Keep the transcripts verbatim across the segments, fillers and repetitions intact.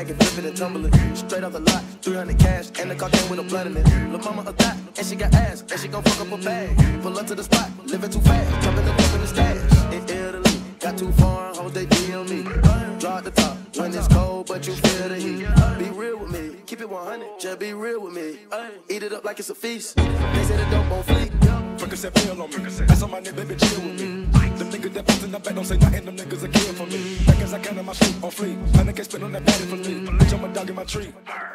bag and flip it and tumble it. Straight out the lot, three hundred cash, and the car came with a blood in it. Lil' mama a thot, and she got ass, and she gon' fuck up a bag. Pull up to the spot, living too fast, jumping the up in the stash. In Italy, got too foreign, hoes they D M me. Drop the top, when it's cold, but you feel the heat. Be real with me, keep it one hundred, just be real with me. Eat it up like it's a feast, they say the dope on fleek. Percocet pill on me, that's on my nigga, baby, chill with me. Them niggas that post in the back don't say nothing, them niggas are killin' for me. Back as I count on my shoot on fleek, I niggas spit on that body for me. Bitch, I'm a dog in my tree,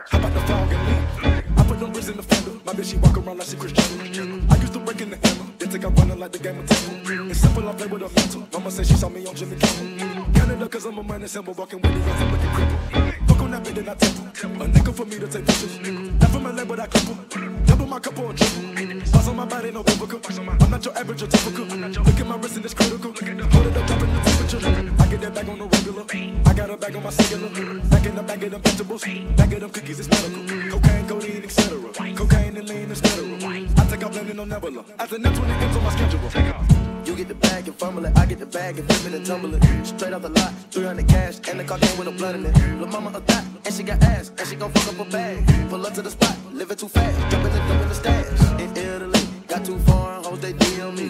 how about the fog and leaf? I put them bricks in the fender, my bitch she walk around like she Cristiano. I used to break in the hammer, they think I'm running like the game of tempo. It's simple, I play with a mantle, mama say she saw me on Jimmy Kimmel. Count it up cause I'm a money symbol, walking with the rest, I'm looking crippled. Fuck on that bitch and I temple, a nigga for me to take pictures. Not for my leg but I cripple, double my couple on triple. Boss on my body, no biblical, I'm not your average or typical. Look at my wrist and it's critical. Look at the hold it up, dropping the temperature. I get that bag on the regular. I got a bag on my cellular. Back in the bag of them vegetables. Back of them cookies, it's medical. Cocaine, codeine, et cetera. Cocaine and lean, it's federal. I take out blending on Nebula. After that twenty M's on my schedule. You get the bag and fumble it. I get the bag and flip it and tumble it. Straight out the lot, three hundred cash, and the car came with a blood in it. Lil' mama a thot, and she got ass, and she gon' fuck up a bag. Pull up to the spot, live it too fast, jumping the dump in the stash. In Italy, got too foreign, hoes they D M me.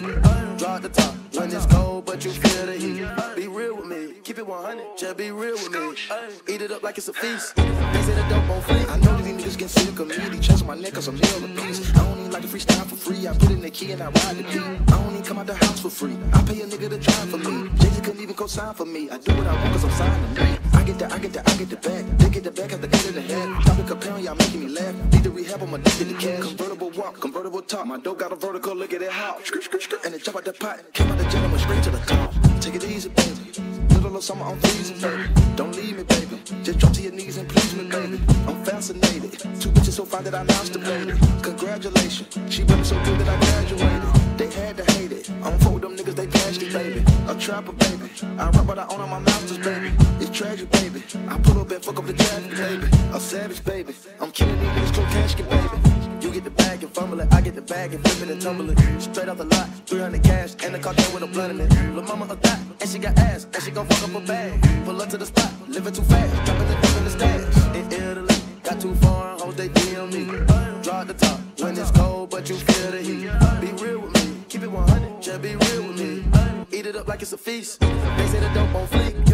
Drop the top. When it's cold, but you feel the heat. Be real with me, keep it one hundred, just be real with me. Eat it up like it's a feast, they say the dope on fleek. I know that these niggas get sick of me, they chasing my neck cause I'm ill apiece. I don't even like to freestyle for free, I put in the key and I ride the beat. I don't even come out the house for free, I pay a nigga to drive for me. Jay-Z couldn't even co-sign for me, I do what I want cause I'm signing me. I get the, I get the, I get the back, they get the back at the end of the head. Stop it comparing, y'all making me laugh, need to rehab on my dick in the cash. Convertible walk, convertible talk, my dope got a vertical, look at it how. And it jump out the pot, came out the gentleman straight to the top. Take it easy, baby. Little of summer, I'm freezing, baby. Don't leave me, baby. Just drop to your knees and please me, baby. I'm fascinated. Two bitches so fine that I lost the baby. Congratulations. She been so good that I graduated. They had to hate it. I don't fuck with them niggas, they nasty, baby. A trapper, baby. I rap what I own on my masters, baby. It's tragic, baby. I pull up and fuck up the traffic, baby. A savage, baby. I'm killing these niggas, cold casket, baby. You get the bag and fumble it, I get the bag and flip it and tumble it. Straight out the lot, three hundred cash, and the car came with a blood in it. Lil' mama a thot, and she got ass, and she gon' fuck up a bag. Pull up to the spot, living too fast, jumping the dump in the stash. In Italy, got too foreign, hoes they D M me. Drop the top, when it's cold, but you feel the heat. Be real with me, keep it one hundred, just be real with me. Eat it up like it's a feast, they say the dope on fleek.